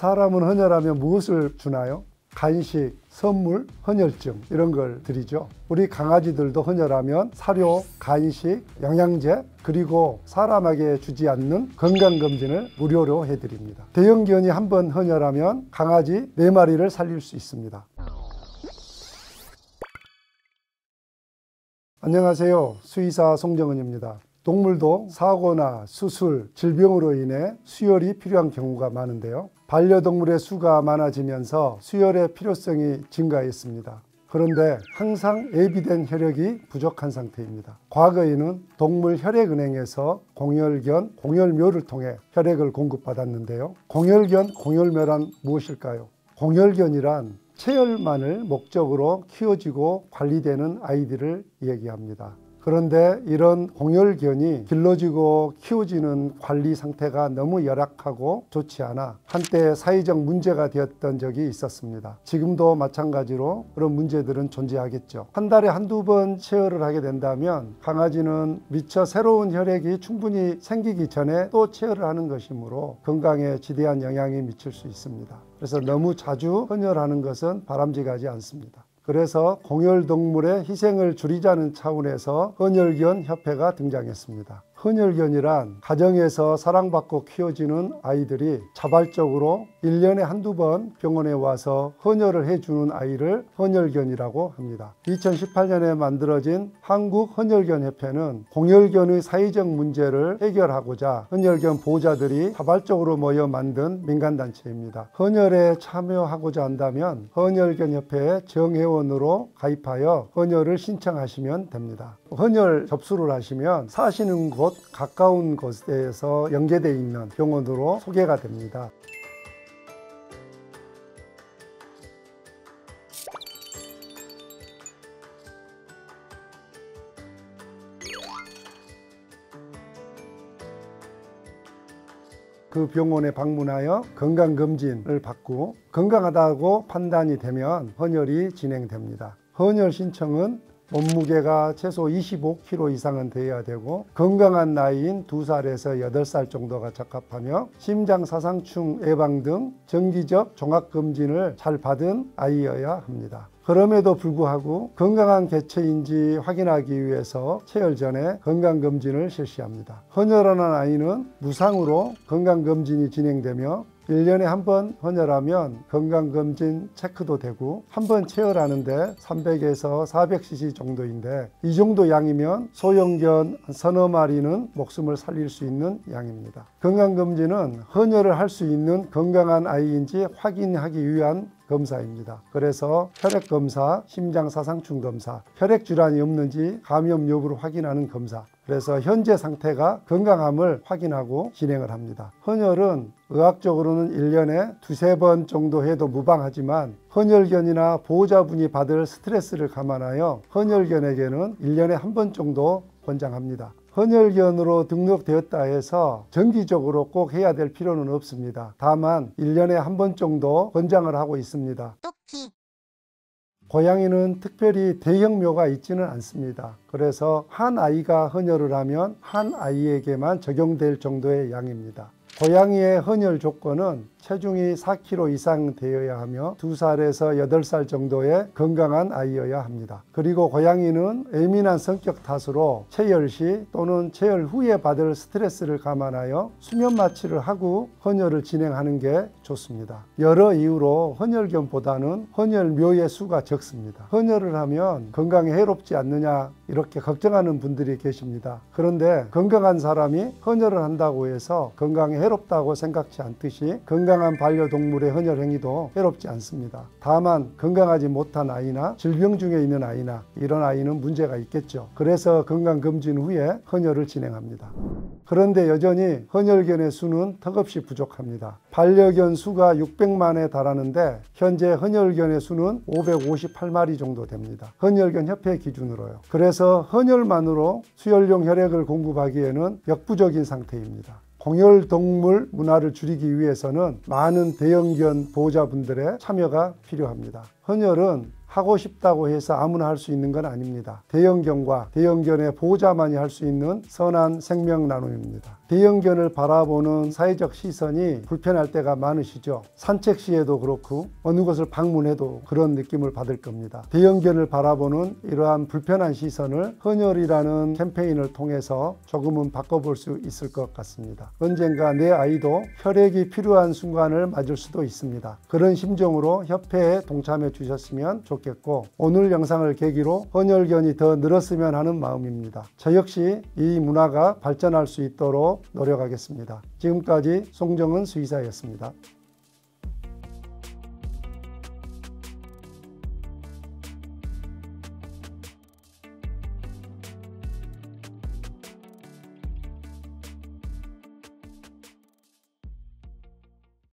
사람은 헌혈하면 무엇을 주나요? 간식, 선물, 헌혈증 이런 걸 드리죠. 우리 강아지들도 헌혈하면 사료, 간식, 영양제 그리고 사람에게 주지 않는 건강검진을 무료로 해드립니다. 대형견이 한 번 헌혈하면 강아지 4마리를 살릴 수 있습니다. 안녕하세요. 수의사 송정은입니다. 동물도 사고나 수술, 질병으로 인해 수혈이 필요한 경우가 많은데요. 반려동물의 수가 많아지면서 수혈의 필요성이 증가했습니다. 그런데 항상 예비된 혈액이 부족한 상태입니다. 과거에는 동물혈액은행에서 공혈견, 공혈묘를 통해 혈액을 공급받았는데요. 공혈견, 공혈묘란 무엇일까요? 공혈견이란 체혈만을 목적으로 키워지고 관리되는 아이들을 이야기합니다. 그런데 이런 공혈견이 길러지고 키워지는 관리 상태가 너무 열악하고 좋지 않아 한때 사회적 문제가 되었던 적이 있었습니다. 지금도 마찬가지로 그런 문제들은 존재하겠죠. 한 달에 한두 번 체혈을 하게 된다면 강아지는 미처 새로운 혈액이 충분히 생기기 전에 또 체혈을 하는 것이므로 건강에 지대한 영향이 미칠 수 있습니다. 그래서 너무 자주 헌혈하는 것은 바람직하지 않습니다. 그래서 공혈동물의 희생을 줄이자는 차원에서 헌혈견 협회가 등장했습니다. 헌혈견이란 가정에서 사랑받고 키워지는 아이들이 자발적으로 1년에 한두 번 병원에 와서 헌혈을 해주는 아이를 헌혈견이라고 합니다. 2018년에 만들어진 한국헌혈견협회는 공혈견의 사회적 문제를 해결하고자 헌혈견 보호자들이 자발적으로 모여 만든 민간단체입니다. 헌혈에 참여하고자 한다면 헌혈견협회의 정회원으로 가입하여 헌혈을 신청하시면 됩니다. 헌혈 접수를 하시면 사시는 곳 가까운 곳에서 연계되어 있는 병원으로 소개가 됩니다. 그 병원에 방문하여 건강검진을 받고 건강하다고 판단이 되면 헌혈이 진행됩니다. 헌혈 신청은 몸무게가 최소 25kg 이상은 되어야 되고 건강한 나이인 2살에서 8살 정도가 적합하며 심장사상충 예방 등 정기적 종합검진을 잘 받은 아이여야 합니다. 그럼에도 불구하고 건강한 개체인지 확인하기 위해서 체혈 전에 건강검진을 실시합니다. 헌혈하는 아이는 무상으로 건강검진이 진행되며 1년에 한 번 헌혈하면 건강검진 체크도 되고 한 번 체혈하는데 300에서 400cc 정도인데 이 정도 양이면 소형견 서너 마리는 목숨을 살릴 수 있는 양입니다. 건강검진은 헌혈을 할 수 있는 건강한 아이인지 확인하기 위한 검사입니다. 그래서 혈액검사, 심장사상충 검사, 혈액질환이 없는지 감염 여부를 확인하는 검사, 그래서 현재 상태가 건강함을 확인하고 진행을 합니다. 헌혈은 의학적으로는 1년에 두세 번 정도 해도 무방하지만 헌혈견이나 보호자분이 받을 스트레스를 감안하여 헌혈견에게는 1년에 한 번 정도 권장합니다. 헌혈견으로 등록되었다 해서 정기적으로 꼭 해야 될 필요는 없습니다. 다만 1년에 한 번 정도 권장을 하고 있습니다. 고양이는 특별히 대형묘가 있지는 않습니다. 그래서 한 아이가 헌혈을 하면 한 아이에게만 적용될 정도의 양입니다. 고양이의 헌혈 조건은 체중이 4kg 이상 되어야 하며 2살에서 8살 정도의 건강한 아이여야 합니다. 그리고 고양이는 예민한 성격 탓으로 체혈 시 또는 체혈 후에 받을 스트레스를 감안하여 수면 마취를 하고 헌혈을 진행하는 게 좋습니다. 여러 이유로 헌혈견보다는 헌혈묘의 수가 적습니다. 헌혈을 하면 건강에 해롭지 않느냐 이렇게 걱정하는 분들이 계십니다. 그런데 건강한 사람이 헌혈을 한다고 해서 건강에 해롭다고 생각지 않듯이 건강한 반려동물의 헌혈 행위도 해롭지 않습니다. 다만 건강하지 못한 아이나 질병 중에 있는 아이나 이런 아이는 문제가 있겠죠. 그래서 건강검진 후에 헌혈을 진행합니다. 그런데 여전히 헌혈견의 수는 턱없이 부족합니다. 반려견 수가 600만에 달하는데 현재 헌혈견의 수는 558마리 정도 됩니다. 헌혈견 협회 기준으로요. 그래서 헌혈만으로 수혈용 혈액을 공급하기에는 역부족인 상태입니다. 공혈동물 문화를 줄이기 위해서는 많은 대형견 보호자분들의 참여가 필요합니다. 헌혈은 하고 싶다고 해서 아무나 할 수 있는 건 아닙니다. 대형견과 대형견의 보호자만이 할 수 있는 선한 생명 나눔입니다. 대형견을 바라보는 사회적 시선이 불편할 때가 많으시죠. 산책 시에도 그렇고 어느 곳을 방문해도 그런 느낌을 받을 겁니다. 대형견을 바라보는 이러한 불편한 시선을 헌혈이라는 캠페인을 통해서 조금은 바꿔볼 수 있을 것 같습니다. 언젠가 내 아이도 혈액이 필요한 순간을 맞을 수도 있습니다. 그런 심정으로 협회에 동참해 주셨으면 좋겠고, 오늘 영상을 계기로 헌혈견이 더 늘었으면 하는 마음입니다. 저 역시 이 문화가 발전할 수 있도록 노력하겠습니다. 지금까지 송정은 수의사였습니다.